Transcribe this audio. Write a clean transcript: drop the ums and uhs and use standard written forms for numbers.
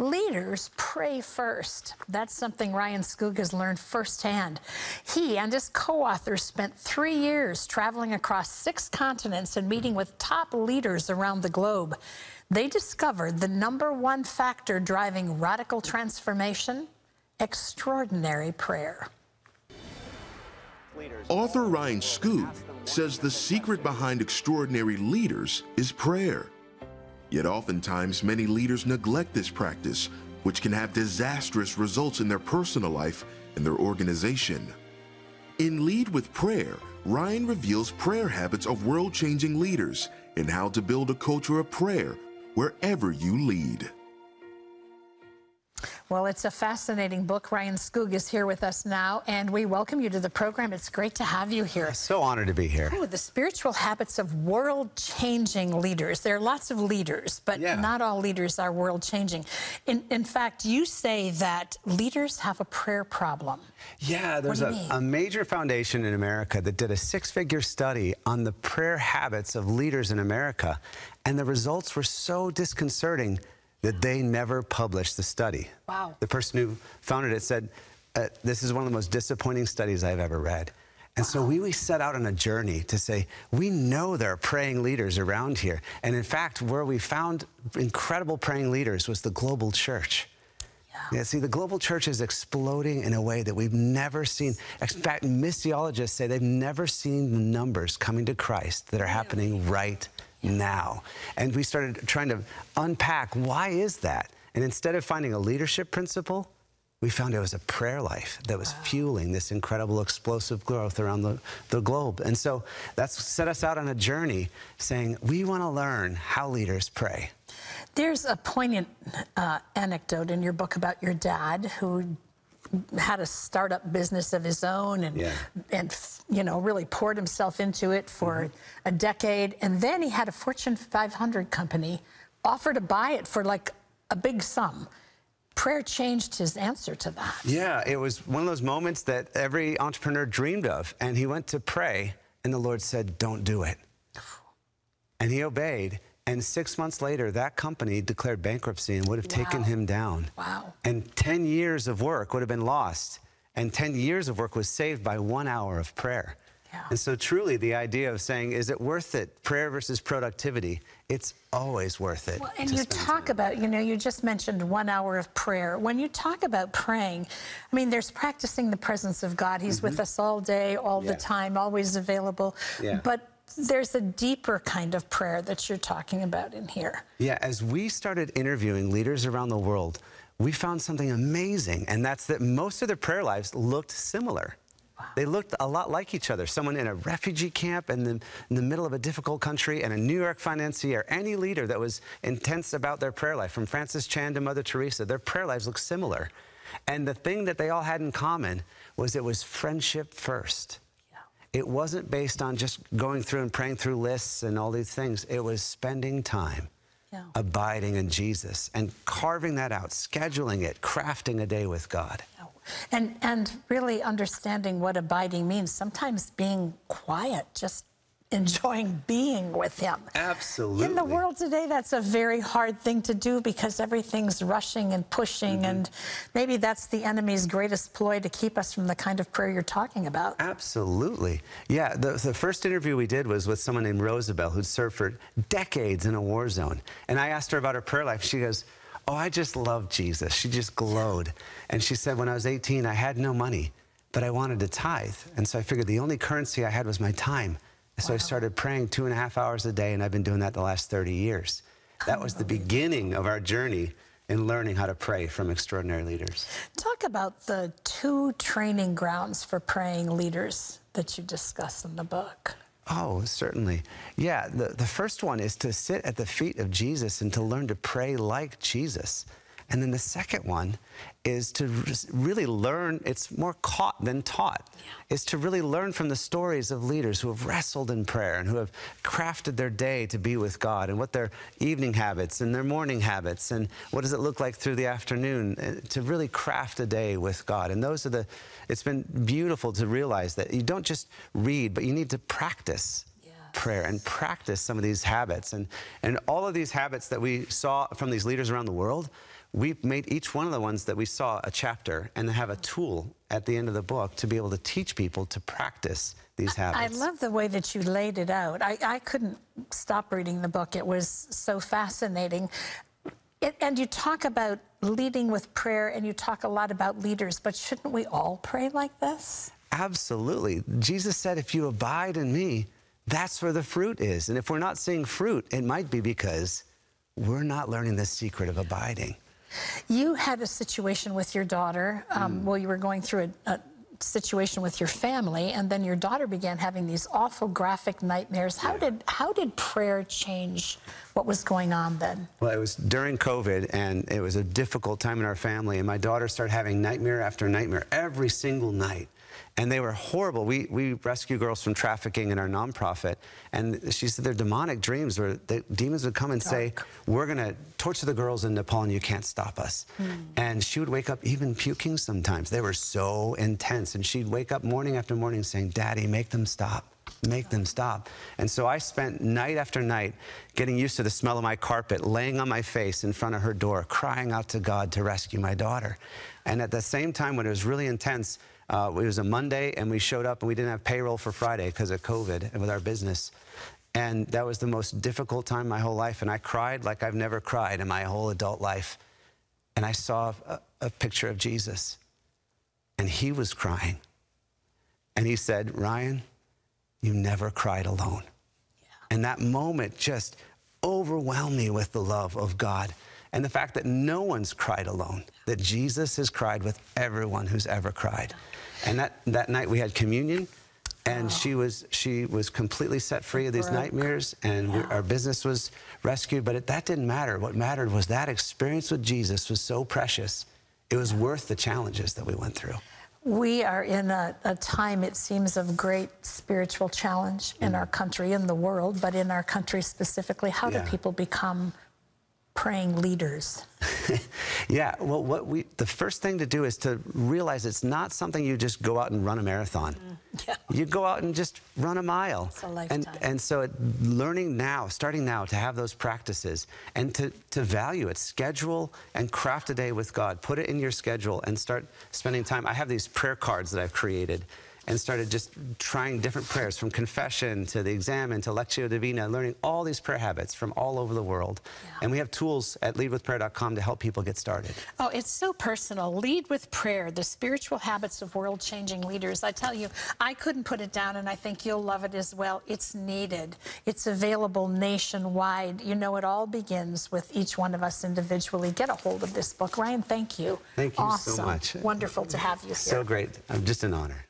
leaders pray first. That's something Ryan Skoog has learned firsthand. He and his co-authors spent 3 years traveling across 6 continents and meeting with top leaders around the globe. They discovered the #1 factor driving radical transformation: extraordinary prayer. Author Ryan Skoog says the secret behind extraordinary leaders is prayer. Yet oftentimes many leaders neglect this practice, which can have disastrous results in their personal life and their organization. In Lead with Prayer, Ryan reveals prayer habits of world-changing leaders and how to build a culture of prayer wherever you lead. Well, it's a fascinating book. Ryan Skoog is here with us now, and we welcome you to the program. It's great to have you here. So honored to be here. Oh, the spiritual habits of world-changing leaders. There are lots of leaders, but not all leaders are world-changing. In fact, you say that leaders have a prayer problem. Yeah, there's a major foundation in America that did a 6-figure study on the prayer habits of leaders in America, and the results were so disconcerting that they never published the study. Wow. The person who founded it said, this is one of the most disappointing studies I've ever read. And so we set out on a journey to say, we know there are praying leaders around here. And in fact, where we found incredible praying leaders was the global church. Yeah, see, the global church is exploding in a way that we've never seen. In fact, missiologists say they've never seen the numbers coming to Christ that are happening right now. And we started trying to unpack, why is that? And instead of finding a leadership principle, we found it was a prayer life that was fueling this incredible explosive growth around the globe. And so that's set us out on a journey saying, we want to learn how leaders pray. There's a poignant anecdote in your book about your dad, who had a startup business of his own and, you know, really poured himself into it for a decade. And then he had a Fortune 500 company offer to buy it for like a big sum. Prayer changed his answer to that. Yeah, it was one of those moments that every entrepreneur dreamed of. And he went to pray, and the Lord said, don't do it. And he obeyed. And 6 months later, that company declared bankruptcy and would have taken him down. Wow. And 10 years of work would have been lost. And 10 years of work was saved by 1 hour of prayer. Yeah. And so truly the idea of saying, is it worth it? Prayer versus productivity. It's always worth it. Well, and you talk about, you know, you just mentioned 1 hour of prayer. When you talk about praying, I mean, there's practicing the presence of God. He's with us all day, all the time, always available. Yeah. But there's a deeper kind of prayer that you're talking about in here. Yeah, as we started interviewing leaders around the world, we found something amazing, and that's that most of their prayer lives looked similar. Wow. They looked a lot like each other. Someone in a refugee camp and then in the middle of a difficult country, and a New York financier, any leader that was intense about their prayer life, from Francis Chan to Mother Teresa, their prayer lives looked similar. And the thing that they all had in common was it was friendship first. It wasn't based on just going through and praying through lists and all these things. It was spending time, abiding in Jesus, and carving that out, scheduling it, crafting a day with God. And really understanding what abiding means. Sometimes being quiet, just enjoying being with Him. Absolutely. In the world today, that's a very hard thing to do because everything's rushing and pushing, and maybe that's the enemy's greatest ploy to keep us from the kind of prayer you're talking about. Absolutely. Yeah, the first interview we did was with someone named Rosabelle who'd served for decades in a war zone. And I asked her about her prayer life. She goes, oh, I just love Jesus. She just glowed. And she said, when I was 18, I had no money, but I wanted to tithe. And so I figured the only currency I had was my time. So I started praying 2.5 hours a day, and I've been doing that the last 30 years. That was the beginning of our journey in learning how to pray from extraordinary leaders. Talk about the 2 training grounds for praying leaders that you discuss in the book. Oh, certainly. Yeah, the first one is to sit at the feet of Jesus and to learn to pray like Jesus. And then the second one is to really learn, it's more caught than taught, is to really learn from the stories of leaders who have wrestled in prayer and who have crafted their day to be with God, and what their evening habits and their morning habits, and what does it look like through the afternoon to really craft a day with God. And those are the, it's been beautiful to realize that you don't just read, but you need to practice. prayer and practice some of these habits. And all of these habits that we saw from these leaders around the world, we've made each one of the ones that we saw a chapter and have a tool at the end of the book to be able to teach people to practice these habits. I love the way that you laid it out. I couldn't stop reading the book. It was so fascinating. And you talk about leading with prayer, and you talk a lot about leaders, but shouldn't we all pray like this? Absolutely. Jesus said, if you abide in me, that's where the fruit is. And if we're not seeing fruit, it might be because we're not learning the secret of abiding. You had a situation with your daughter. Well, you were going through a situation with your family, and then your daughter began having these awful graphic nightmares. How did prayer change what was going on then? Well, it was during COVID, and it was a difficult time in our family, and my daughter started having nightmare after nightmare every single night. And they were horrible. We rescue girls from trafficking in our nonprofit, and she said they're demonic dreams where the demons would come and say, we're going to torture the girls in Nepal and you can't stop us. And she would wake up even puking sometimes. They were so intense, and she'd wake up morning after morning saying, Daddy, make them stop. Make them stop. And so I spent night after night getting used to the smell of my carpet, laying on my face in front of her door, crying out to God to rescue my daughter. And at the same time, when it was really intense, it was a Monday, and we showed up, and we didn't have payroll for Friday because of COVID and with our business. And that was the most difficult time of my whole life, and I cried like I've never cried in my whole adult life. And I saw a picture of Jesus, and he was crying. And he said, Ryan, you never cried alone. Yeah. And that moment just overwhelmed me with the love of God and the fact that no one's cried alone, that Jesus has cried with everyone who's ever cried. And that night we had communion, and she was completely set free of these nightmares, and our business was rescued, but that didn't matter. What mattered was that experience with Jesus was so precious, it was worth the challenges that we went through. We are in a time, it seems, of great spiritual challenge in our country, in the world, but in our country specifically. How do people become praying leaders? Yeah, well, the first thing to do is to realize it's not something you just go out and run a marathon. You go out and just run a mile. It's a lifetime. And so learning now, starting now, to have those practices and to value it. Schedule and craft a day with God. Put it in your schedule and start spending time. I have these prayer cards that I've created and started just trying different prayers, from confession to the examen to Lectio Divina, learning all these prayer habits from all over the world. And we have tools at leadwithprayer.com to help people get started. Oh, it's so personal. Lead with Prayer, the spiritual habits of world-changing leaders. I tell you, I couldn't put it down, and I think you'll love it as well. It's needed. It's available nationwide. You know, it all begins with each one of us individually. Get a hold of this book. Ryan, thank you. Thank you so much. Wonderful to have you here. So great. Just an honor.